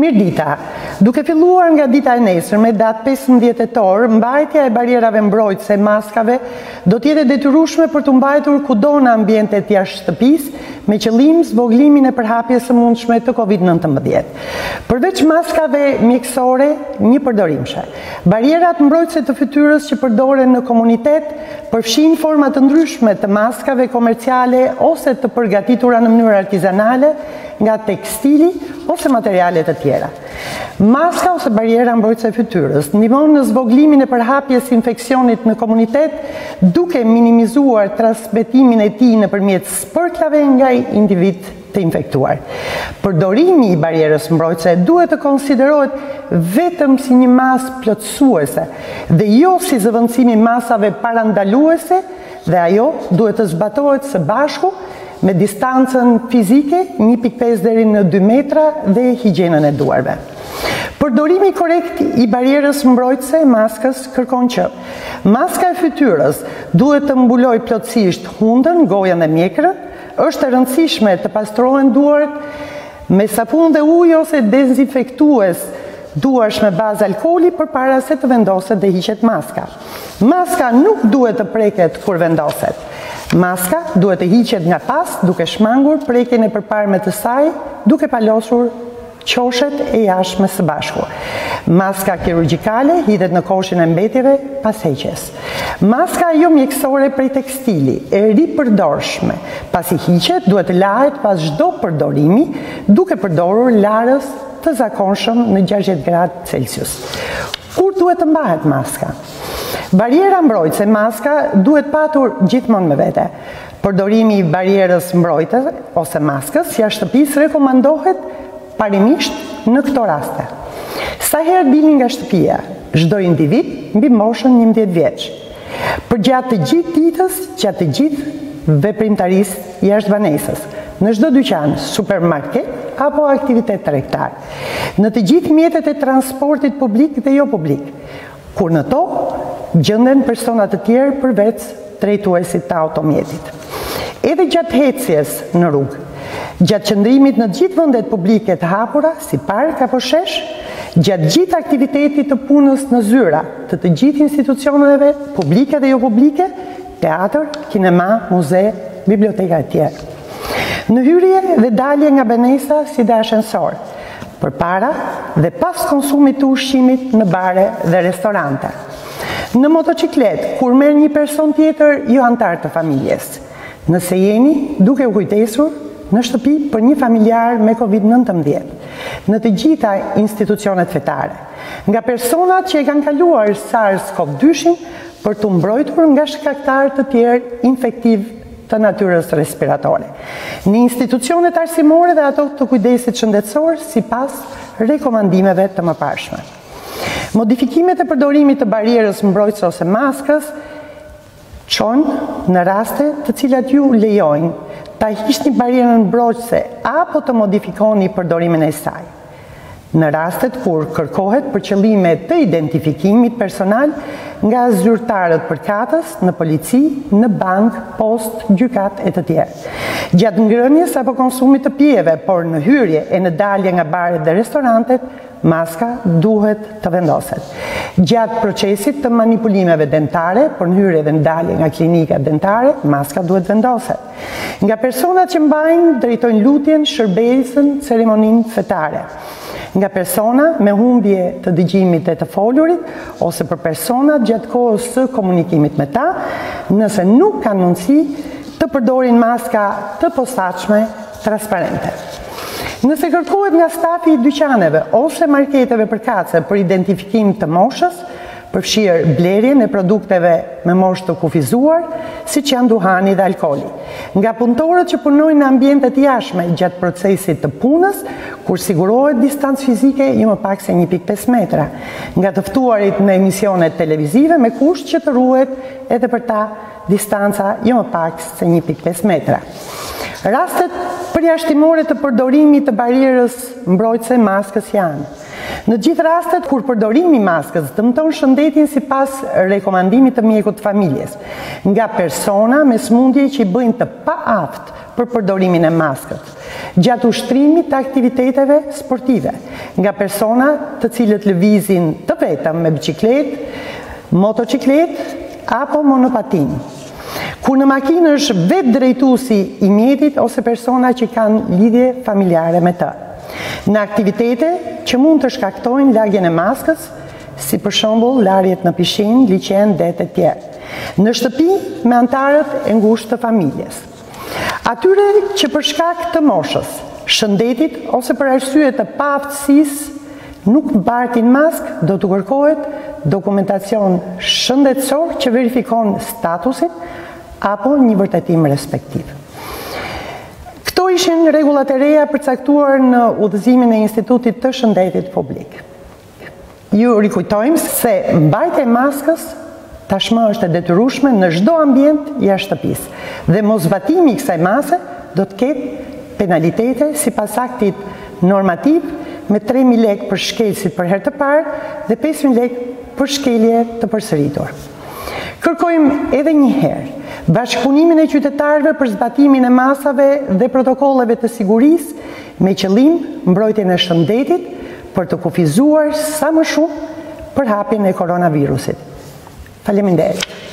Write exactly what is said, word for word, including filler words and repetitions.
Mirë dita. Duke filluar nga dita e nesërme, datë pesëmbëdhjetë tetor, mbajtja e barierave mbrojtëse maskave do të jetë detyrueshme për të mbajtur kudo në ambientet jashtë shtëpisë, me qëllim zvogëlimin e përhapjes së mundshme të kovid nëntëmbëdhjetë. Përveç maskave mjekësore, një përdorimshme. Barierat mbrojtëse të fytyrës që përdoren në komunitet përfshin forma të ndryshme të maskave komerciale ose të përgatitura në mënyrë artizanale nga tekstili ose materialet e tjera. Maska ose bariera mbrojtëse e fytyrës ndihmon në zvogëlimin e përhapjes infeksionit në komunitet duke minimizuar transmetimin e tij nëpërmjet sportlave nga individ të infektuar. Përdorimi i barierës mbrojtëse duhet të konsiderohet vetëm si një masë plotësuese dhe jo si zëvendësimi i masave parandaluese dhe ajo duhet të zbatohet së bashku me distancën fizike një pikë pesë deri në dy metra dhe higjienën e duarve. Përdorimi korrekt i barierës mbrojtëse e maskës kërkon që maska e fytyrës duhet të mbulojë plotësisht hundën, gojën e mjekërën, është e rëndësishme të pastrohen duart me sapun dhe ujë ose dezinfektues duarsh me bazë alkooli përpara se të vendoset dhe hiqet maska. Maska nuk duhet të preket kur vendoset. Maska duhet të hiqet nga pas duke shmangur prekjen e përparme të saj duke palosur qoshet e jashtme së bashku. Maska kirurgjikale hidhet në koshin e mbetjeve pas heqjes. Maska jo mjekësore prej tekstili e ripërdorshme pasi hiqet duhet të lahet pas çdo përdorimi duke përdorur larës të zakonshëm në gjashtëdhjetë gradë Celsius. Kur duhet të mbahet maska? Bariera mbrojtëse maska duhet patur gjithmonë me vete. Përdorimi i barierës mbrojtëse ose maskës jashtë shtëpisë rekomandohet parimisht në këto raste. Sa herë dilni nga shtëpia, çdo individ mbi moshën njëmbëdhjetë vjeç. Për gjatë të gjithë ditës, gjatë të gjithë veprimtarisë jashtë banesës, në çdo dyqan, supermarket apo aktivitet tregtar, në të gjithë mjetet e transportit publik dhe jo publik, kur në to gjenden persona të tjerë përveç drejtuesit të automjetit. Edhe gjatë ecjes në rrugë, gjatë qëndrimit në gjithë vendet publike të hapura, si park apo shesh, gjatë gjithë aktivitetit të punës në zyra, të të gjithë institucioneve, publike dhe jo publike, teatr, kinema, muze, biblioteka e tjerë. Në hyrje dhe dalje nga banesa si dhe ashensor, përpara dhe pas konsumit të ushqimit në bare dhe restorante. Në motociklet, kur merr një person tjetër jo antar të familjes, nëse jeni duke u kujtesur në shtëpi për një familjar me kovid nëntëmbëdhjetë, në të gjitha institucionet fetare, nga personat që e kanë kaluar SARS-CoV dy për të mbrojtur nga shkaktarë të tjerë infektiv të natyrës respiratore, në institucionet arsimore dhe ato të kujdesit shëndetësor sipas rekomandimeve të mëparshme. Modifikimet e përdorimit të barierës mbrojtëse ose maskës çojnë në raste të cilat ju lejojnë ta hiqni barierën mbrojtëse apo të modifikoni përdorimin e saj. Në rastet kur kërkohet për qëllime të identifikimit personal nga zyrtarët përkatës, në polici, në bank, post, gjykat e të tjerë. Gjatë ngrënies apo konsumit të pijeve, por në hyrje e në dalje nga baret dhe restorantet, maska duhet të vendoset. Gjatë procesit të manipulimeve dentare, por në hyrje dhe në dalje nga klinikat dentare, maska duhet vendoset. Nga personat që mbajnë, drejtojnë lutjen, shërbesën, ceremoninë fetare. Nga persona me humbje të dëgjimit e të folurit ose për personat gjatë kohës së komunikimit me ta, nëse nuk kanë mundësi të përdorin maska të posaçme transparente. Nëse kërkohet nga stafi i dyqaneve ose marketeve përkatëse për identifikim të moshës, përfshirë blerjen e produkteve me moshë të kufizuar, si që janë duhani dhe alkooli. Nga punëtorët që punojnë në ambientet jashtme gjatë procesit të punës, kur sigurohet distancë fizike jo më pak se një pikë pesë metra, nga të ftuarit në emisionet televizive me kusht që të ruhet edhe për ta distanca jo më pak se një pikë pesë metra. Rastet përjashtimore të përdorimit të barierës mbrojtëse maskës janë Në gjithë rastet, kur përdorimi i maskës dëmton shëndetin sipas rekomandimit të mjekut të familjes, nga persona me smundje që i bëjnë të paaft për përdorimin e maskës, gjatë ushtrimit të aktiviteteve sportive, nga persona të cilët lëvizin të vetëm me biçikletë, motocikletë apo monopatin. Kur në makinë është vetë drejtuesi i mjetit ose persona që kanë lidhje familjare me të. Në aktivitete që mund të shkaktojnë larjen e maskës, si për shembull larjet në pishinë, liçen, det e tjerë. Në shtëpi me anëtarët e ngushtë të familjes. Atyre që për shkak të moshës, shëndetit ose për arsye të paaftësisë nuk mbartin maskë, do të kërkohet dokumentacion shëndetësor që verifikon statusin apo një vërtetim respektiv. Këto ishin rregullat e reja përcaktuar në udhëzimin e Institutit të Shëndetit Publik. Ju rikujtojmë se mbajtja e maskës tashmë është e detyrueshme në çdo ambient jashtë shtëpisë dhe mosbatimi i kësaj mase do të ketë penalitete sipas aktit normativ me tre mijë lekë për shkelësit për herë të parë dhe pesë mijë lekë për shkelje të përsëritur. Kërkojmë edhe një herë bashkëpunimin e qytetarëve për zbatimin e masave dhe protokolleve të sigurisë me qëllim mbrojtjen e shëndetit për të kufizuar sa më shumë përhapjen e koronavirusit. Faleminderit.